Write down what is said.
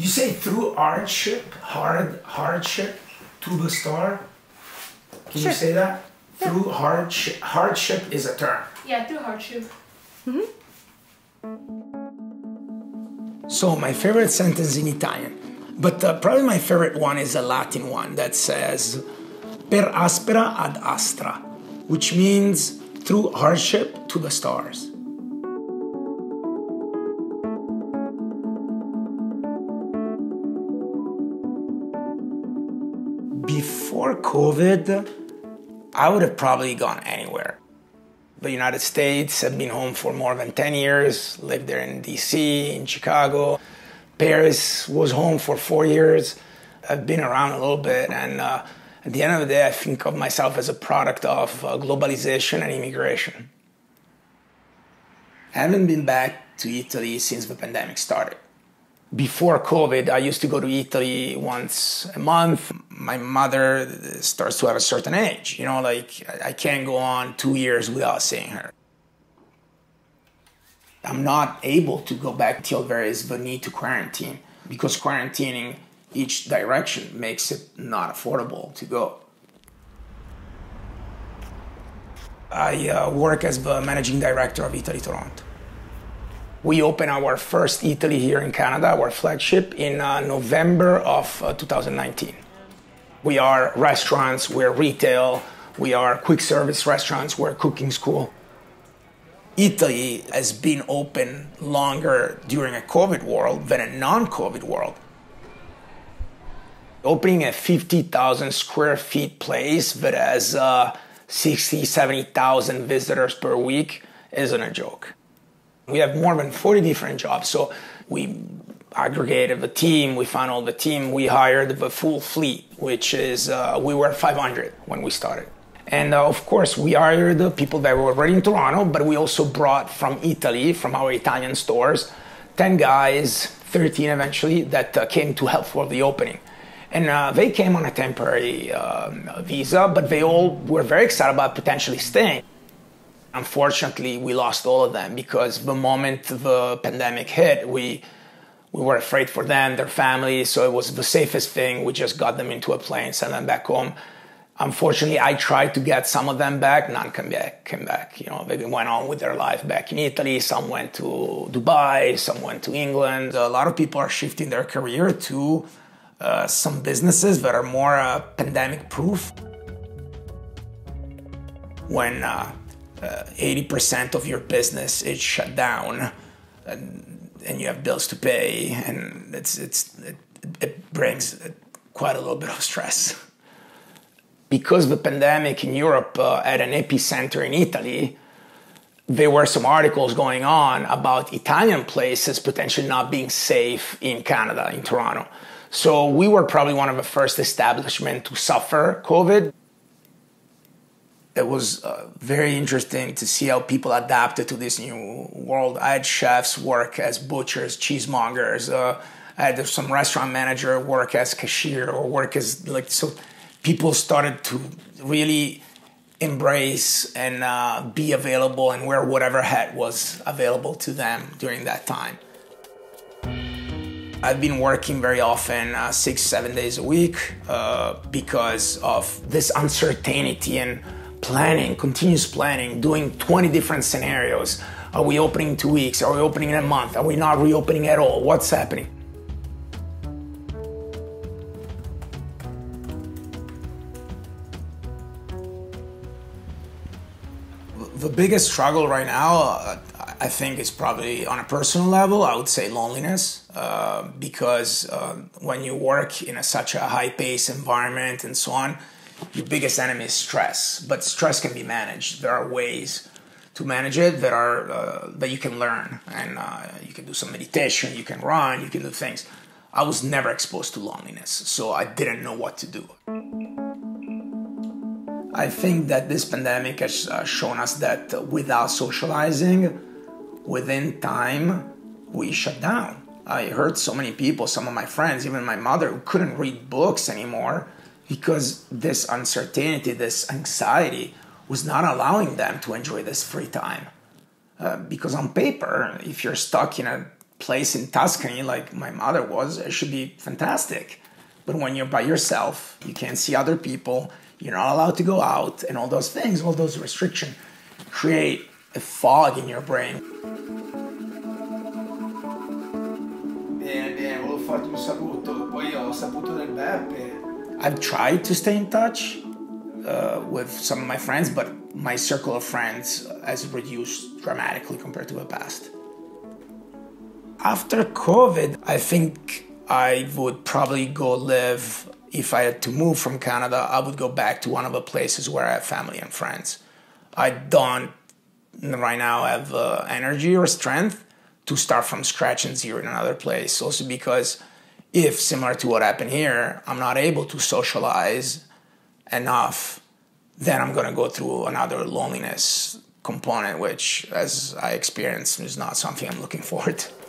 You say through hardship, hardship to the star. Can you say that? Yeah. Through hardship. Hardship is a term. Yeah, through hardship. So my favorite sentence in Italian, but probably my favorite one is a Latin one that says "Per aspera ad astra," which means through hardship to the stars. Before COVID, I would have probably gone anywhere. The United States, I've been home for more than 10 years, lived there in DC, in Chicago. Paris, was home for 4 years. I've been around a little bit, and at the end of the day, I think of myself as a product of globalization and immigration. I haven't been back to Italy since the pandemic started. Before COVID, I used to go to Italy once a month. My mother starts to have a certain age, you know, like I can't go on 2 years without seeing her. I'm not able to go back till there is the need to quarantine, because quarantining each direction makes it not affordable to go. I work as the managing director of Italy Toronto. We opened our first Italy here in Canada, our flagship, in November of 2019. We are restaurants, we're retail, we are quick service restaurants, we're cooking school. Italy has been open longer during a COVID world than a non-COVID world. Opening a 50,000 square feet place that has 60, 70,000 visitors per week isn't a joke. We have more than 40 different jobs, so we aggregated the team, we found all the team, we hired the full fleet, which is, we were 500 when we started. And of course, we hired the people that were already in Toronto, but we also brought from Italy, from our Italian stores, 10 guys, 13 eventually, that came to help for the opening. And they came on a temporary visa, but they all were very excited about potentially staying. Unfortunately, we lost all of them because the moment the pandemic hit, we were afraid for them, their families, so it was the safest thing. We just got them into a plane, sent them back home. Unfortunately, I tried to get some of them back. None came back. You know, they went on with their life back in Italy. Some went to Dubai, some went to England. A lot of people are shifting their career to some businesses that are more pandemic-proof. When 80% of your business is shut down, and you have bills to pay, and it brings quite a little bit of stress. Because the pandemic in Europe had an epicenter in Italy, there were some articles going on about Italian places potentially not being safe in Canada, in Toronto. So we were probably one of the first establishments to suffer COVID. It was very interesting to see how people adapted to this new world. I had chefs work as butchers, cheesemongers. I had some restaurant manager work as cashier or work as like, so people started to really embrace and be available and wear whatever hat was available to them during that time. I've been working very often 6-7 days a week because of this uncertainty and planning, continuous planning, doing 20 different scenarios. Are we opening in 2 weeks? Are we opening in a month? Are we not reopening at all? What's happening? The biggest struggle right now, I think, is probably on a personal level, I would say loneliness, because when you work in such a high-paced environment and so on, your biggest enemy is stress, but stress can be managed. There are ways to manage it that are that you can learn, and you can do some meditation, you can run, you can do things. I was never exposed to loneliness, so I didn't know what to do. I think that this pandemic has shown us that without socializing, within time, we shut down. I heard so many people, some of my friends, even my mother, who couldn't read books anymore, because this uncertainty, this anxiety was not allowing them to enjoy this free time. Because on paper, if you're stuck in a place in Tuscany like my mother was, it should be fantastic. But when you're by yourself, you can't see other people, you're not allowed to go out, and all those things, all those restrictions create a fog in your brain. I've tried to stay in touch with some of my friends, but my circle of friends has reduced dramatically compared to the past. After COVID, I think I would probably go live, if I had to move from Canada, I would go back to one of the places where I have family and friends. I don't right now have energy or strength to start from scratch and zero in another place. Also because if, similar to what happened here, I'm not able to socialize enough, then I'm gonna go through another loneliness component, which, as I experienced, is not something I'm looking forward to.